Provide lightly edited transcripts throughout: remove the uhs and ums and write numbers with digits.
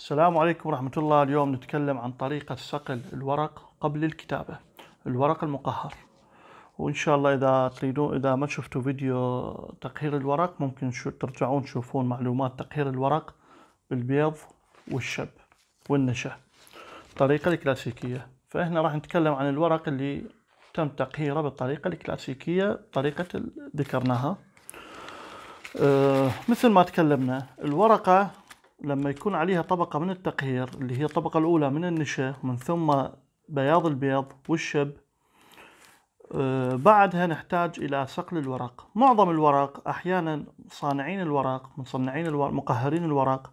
السلام عليكم ورحمة الله. اليوم نتكلم عن طريقة صقل الورق قبل الكتابة، الورق المقهر. وإن شاء الله إذا تريدون، إذا ما شفتوا فيديو تقهير الورق ممكن ترجعون تشوفون معلومات تقهير الورق بالبيض والشب والنشا، الطريقة الكلاسيكية. فهنا راح نتكلم عن الورق اللي تم تقهيره بالطريقة الكلاسيكية، طريقة ذكرناها. مثل ما تكلمنا، الورقة لما يكون عليها طبقة من التقهير اللي هي الطبقة الأولى من النشا، من ثم بياض البيض والشب، بعدها نحتاج إلى صقل الورق. معظم الورق أحيانا صانعين الورق، مصنعين الورق، مقهرين الورق،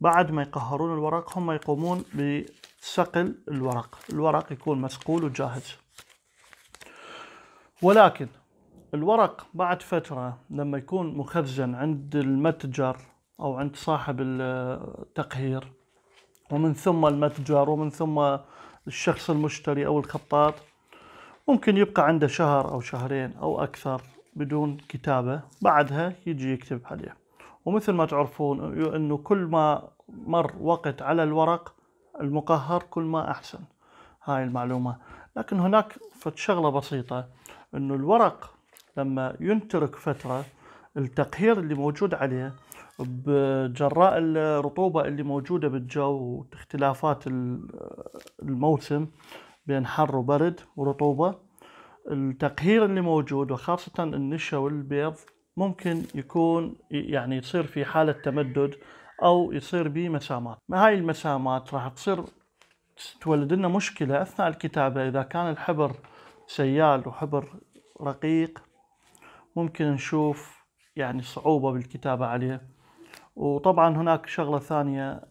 بعد ما يقهرون الورق هم يقومون بصقل الورق. الورق يكون مسقول وجاهز، ولكن الورق بعد فترة لما يكون مخزن عند المتجر أو عند صاحب التقهير، ومن ثم المتجر، ومن ثم الشخص المشتري أو الخطاط، ممكن يبقى عنده شهر أو شهرين أو أكثر بدون كتابة، بعدها يجي يكتب عليه. ومثل ما تعرفون أنه كل ما مر وقت على الورق المقهر كل ما أحسن، هاي المعلومة. لكن هناك شغلة بسيطة، أنه الورق لما ينترك فترة، التقهير اللي موجود عليه بجراء الرطوبة اللي موجودة بالجو واختلافات الموسم بين حر وبرد ورطوبة، التقهير اللي موجود وخاصة النشا والبيض ممكن يكون يعني يصير في حالة تمدد أو يصير بمسامات. هاي المسامات راح تصير تولد لنا مشكلة أثناء الكتابة. إذا كان الحبر سيال وحبر رقيق ممكن نشوف يعني صعوبة بالكتابة عليه. وطبعا هناك شغلة ثانية،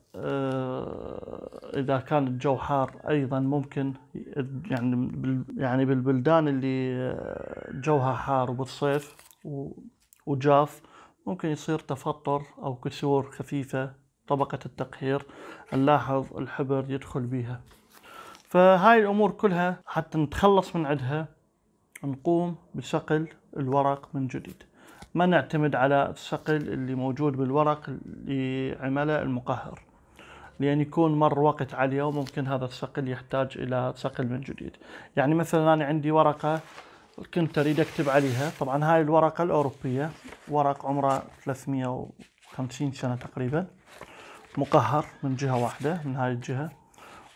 إذا كان الجو حار أيضا ممكن، يعني بالبلدان اللي جوها حار وبالصيف وجاف ممكن يصير تفطر أو كسور خفيفة طبقة التقهير، نلاحظ الحبر يدخل بيها. فهاي الأمور كلها حتى نتخلص من عدها نقوم بصقل الورق من جديد، ما نعتمد على الصقل اللي موجود بالورق اللي عمله المقهر، لأن يكون مر وقت عليه وممكن هذا الصقل يحتاج إلى صقل من جديد. يعني مثلا أنا عندي ورقة كنت أريد أكتب عليها، طبعا هاي الورقة الأوروبية، ورق عمره 350 سنة تقريبا، مقهر من جهة واحدة من هاي الجهة.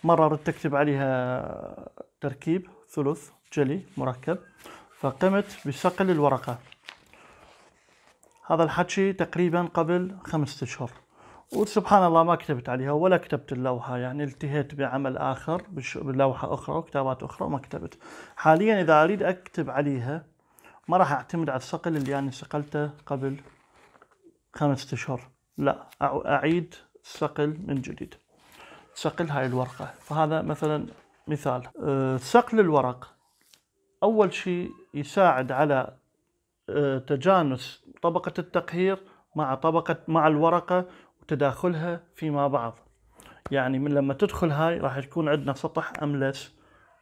مرة أردت أكتب عليها تركيب ثلث جلي مركب، فقمت بصقل الورقة. هذا الحكي تقريبا قبل 5 أشهر، وسبحان الله ما كتبت عليها ولا كتبت اللوحة، يعني التهيت بعمل آخر بلوحة أخرى وكتابات أخرى وما كتبت. حاليا إذا أريد أكتب عليها ما راح أعتمد على الصقل اللي أنا يعني صقلته قبل 5 أشهر، لا، أعيد الصقل من جديد، صقل هاي الورقة. فهذا مثلا مثال. صقل الورق أول شيء يساعد على تجانس طبقة التقهير مع الورقة وتداخلها فيما بعض. يعني من لما تدخل هاي راح يكون عندنا سطح أملس،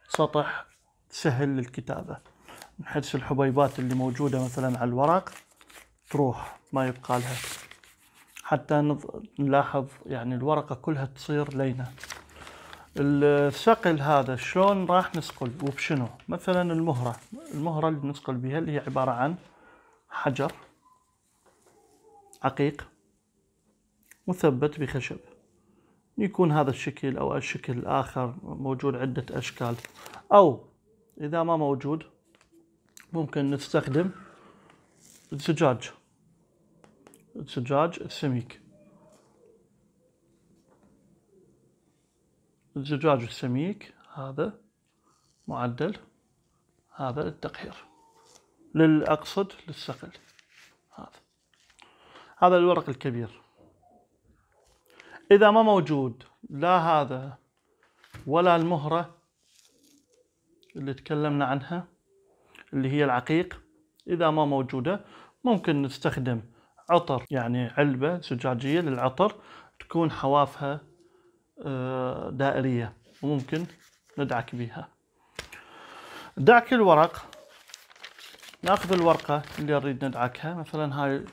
سطح سهل للكتابة، نحس الحبيبات اللي موجودة مثلا على الورق تروح، ما يبقى لها، حتى نلاحظ يعني الورقة كلها تصير لينة. الصقل هذا شلون راح نصقل وبشنو؟ مثلا المهرة اللي نصقل بها اللي هي عبارة عن حجر عقيق مثبت بخشب، يكون هذا الشكل أو الشكل الآخر، موجود عدة أشكال. أو إذا ما موجود ممكن نستخدم الزجاج السميك. الزجاج السميك هذا معدل، هذا للتقهير، أقصد للصقل. هذا الورق الكبير. إذا ما موجود لا هذا ولا المهرة اللي تكلمنا عنها اللي هي العقيق، إذا ما موجودة ممكن نستخدم عطر، يعني علبة زجاجية للعطر تكون حوافها دائرية وممكن ندعك بها. دعك الورق، ناخذ الورقة اللي نريد ندعكها، مثلا هاي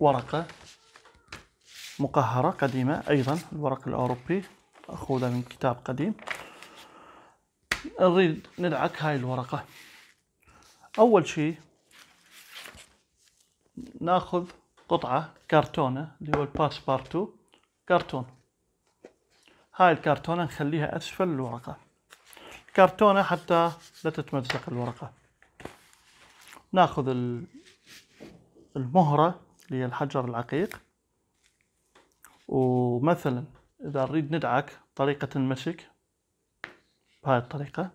ورقة مقهرة قديمة أيضا، الورق الأوروبي أخوذها من كتاب قديم. نريد ندعك هاي الورقة. أول شيء ناخذ قطعة كرتونة اللي هو الباسبارتو كرتون. هاي الكرتونة نخليها أسفل الورقة، الكرتونة حتى لا تتمزق الورقة. ناخذ المهرة اللي هي الحجر العقيق، ومثلا إذا نريد ندعك طريقة المسك بهاي الطريقة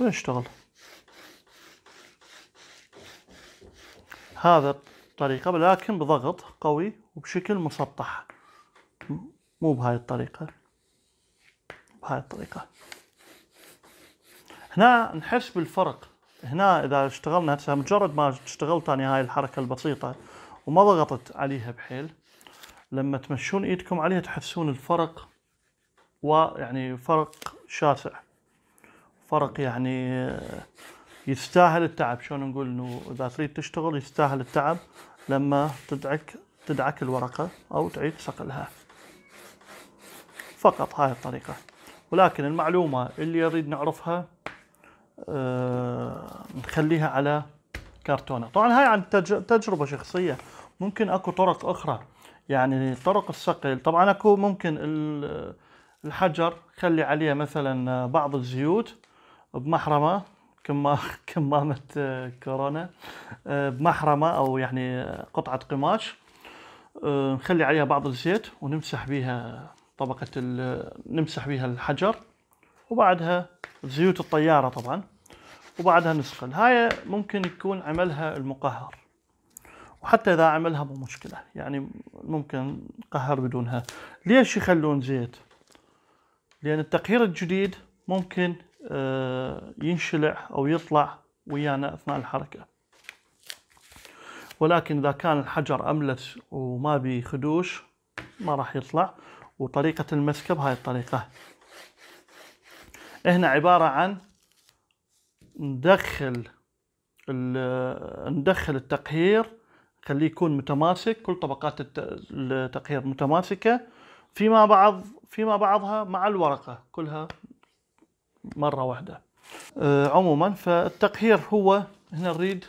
ونشتغل. هذا الطريقة لكن بضغط قوي وبشكل مسطح، مو بهاي الطريقة، بهاي الطريقة. هنا نحس بالفرق. هنا إذا اشتغلنا هسه مجرد ما اشتغلت أنا هاي الحركة البسيطة وما ضغطت عليها بحيل، لما تمشون إيدكم عليها تحسون الفرق، ويعني فرق شاسع، فرق يعني يستاهل التعب. شلون نقول انه اذا تريد تشتغل يستاهل التعب لما تدعك الورقة او تعيد صقلها. فقط هاي الطريقة. ولكن المعلومة اللي يريد نعرفها نخليها على كرتونة. طبعا هاي عن تجربة شخصية، ممكن اكو طرق اخرى، يعني طرق الصقل. طبعا اكو ممكن الحجر خلي عليه مثلا بعض الزيوت بمحرمة كمامة كورونا، بمحرمة أو يعني قطعة قماش نخلي عليها بعض الزيت ونمسح بها طبقة نمسح بها الحجر، وبعدها زيوت الطيارة طبعا، وبعدها نسخن. هاي ممكن يكون عملها المقهر، وحتى إذا عملها مو مشكلة، يعني ممكن نقهر بدونها. ليش يخلون زيت؟ لأن التقهير الجديد ممكن ينشلع أو يطلع ويانا أثناء الحركة. ولكن إذا كان الحجر أملس وما بيخدوش ما راح يطلع. وطريقة المسك بهاي الطريقة. هنا عبارة عن ندخل التقهير، خليه يكون متماسك، كل طبقات التقهير متماسكة فيما بعضها مع الورقة كلها مرة واحدة. عموما فالتقهير هو هنا نريد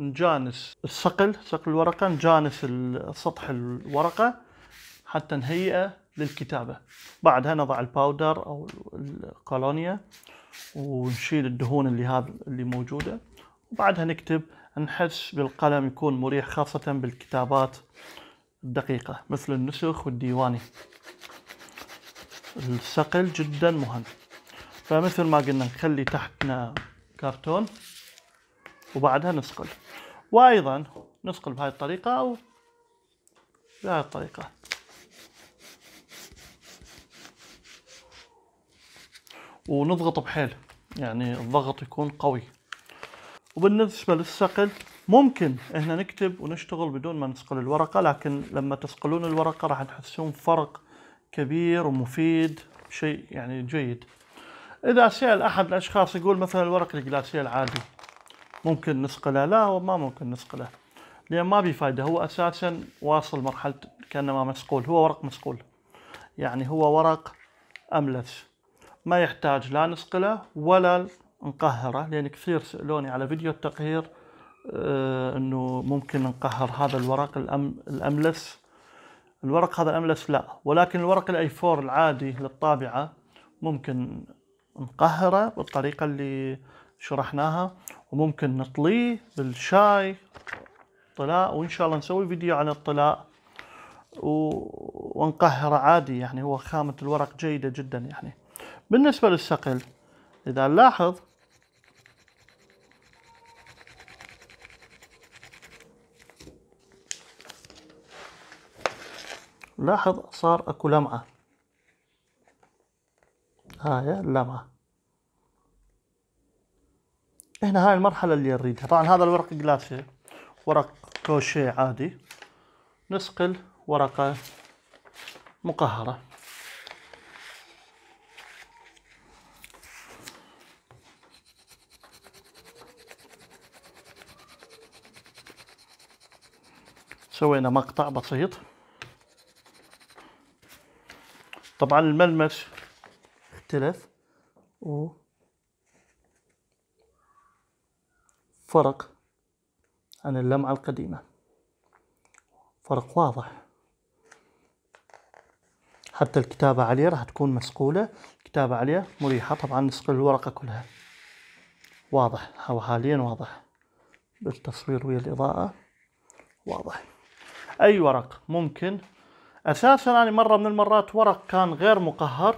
نجانس صقل الورقة، نجانس سطح الورقة حتى نهيئه للكتابة. بعدها نضع الباودر أو القلونية ونشيل الدهون اللي موجودة، وبعدها نكتب. نحس بالقلم يكون مريح خاصة بالكتابات الدقيقة مثل النسخ والديواني. الصقل جدا مهم. فمثل ما قلنا نخلي تحتنا كرتون وبعدها نصقل، وايضا نصقل بهاي الطريقة او بهاي الطريقة. ونضغط بحيل، يعني الضغط يكون قوي. وبالنسبة للصقل ممكن هنا نكتب ونشتغل بدون ما نصقل الورقة، لكن لما تصقلون الورقة راح تحسون فرق كبير ومفيد، شيء يعني جيد. إذا سأل أحد الأشخاص يقول مثلا الورق الجلاسية العادي ممكن نصقله؟ لا، هو ما ممكن نصقله لأن ما بفايدة. هو أساسا واصل مرحلة كأنما مسقول، هو ورق مسقول، يعني هو ورق أملس، ما يحتاج لا نصقله ولا نقهره. لأن كثير سألوني على فيديو التقهير أنه ممكن نقهر هذا الورق الأملس. الورق هذا الأملس لا، ولكن الورق الأي4 العادي للطابعة ممكن نقهره بالطريقة اللي شرحناها، وممكن نطليه بالشاي طلاء، وإن شاء الله نسوي فيديو عن الطلاء ونقهره عادي. يعني هو خامة الورق جيدة جدا. يعني بالنسبة للصقل إذا نلاحظ صار اكو لمعة. هاي اللمعة هنا، هاي المرحلة اللي نريدها. طبعا هذا الورق جلاسي ورق كروشيه عادي، نصقل ورقة مقهرة. سوينا مقطع بسيط. طبعا الملمس اختلف وفرق عن اللمعة القديمة، فرق واضح. حتى الكتابة عليه راح تكون مسقولة، الكتابة عليه مريحة. طبعا نسقل الورقة كلها، واضح هو حاليا واضح بالتصوير ويا الإضاءة واضح. أي ورق ممكن. أساسا أنا مرة من المرات ورق كان غير مقهر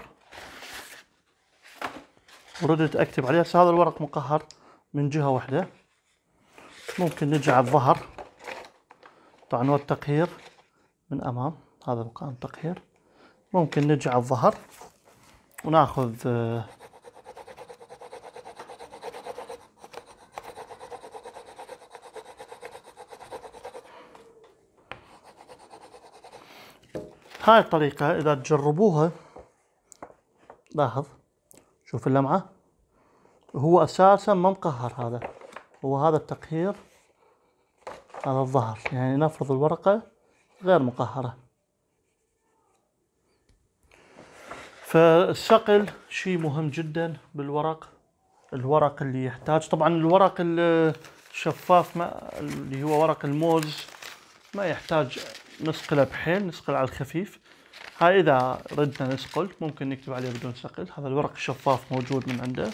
وردت أكتب عليه، بس هذا الورق مقهر من جهة واحدة. ممكن نجي على الظهر، طبعا هو التقهير من أمام، هذا مقام تقهير. ممكن نجي على الظهر وناخذ هاي الطريقة. إذا تجربوها، لاحظ شوف اللمعة، هو أساسا ما مقهر، هذا هو هذا التقهير، هذا الظهر. يعني نفرض الورقة غير مقهرة، فالصقل شيء مهم جدا بالورق. الورق اللي يحتاج، طبعا الورق الشفاف اللي هو ورق الموز ما يحتاج نسقله بحيل، نسقل على الخفيف. هاي إذا ردنا نسقل ممكن نكتب عليه بدون صقل. هذا الورق الشفاف موجود من عنده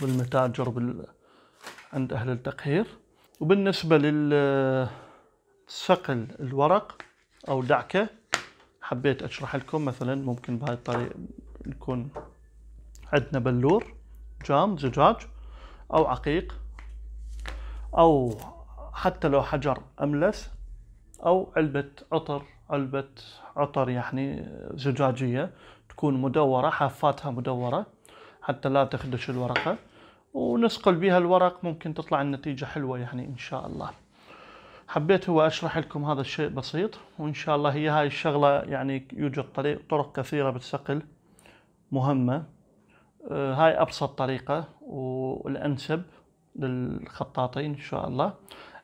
بالمتاجر عند أهل التقهير. وبالنسبة للصقل الورق أو دعكة، حبيت أشرح لكم مثلا ممكن بهاي الطريقة يكون عندنا بلور جام زجاج أو عقيق، أو حتى لو حجر أملس، أو علبة عطر، علبة عطر يعني زجاجية تكون مدورة، حافاتها مدورة حتى لا تخدش الورقة، ونسقل بها الورق ممكن تطلع النتيجة حلوة يعني إن شاء الله. حبيت هو أشرح لكم هذا الشيء بسيط، وإن شاء الله هي هاي الشغلة يعني يوجد طرق كثيرة بالصقل مهمة. هاي أبسط طريقة والأنسب للخطاطين إن شاء الله.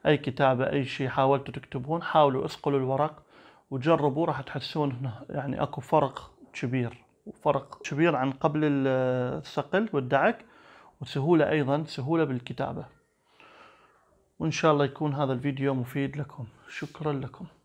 أي كتابة أي شيء حاولتوا تكتبون، حاولوا اسقلوا الورق وجربوا، راح تحسون يعني أكو فرق كبير، وفرق كبير عن قبل الصقل والدعك، وسهولة أيضا سهولة بالكتابة. وإن شاء الله يكون هذا الفيديو مفيد لكم. شكرا لكم.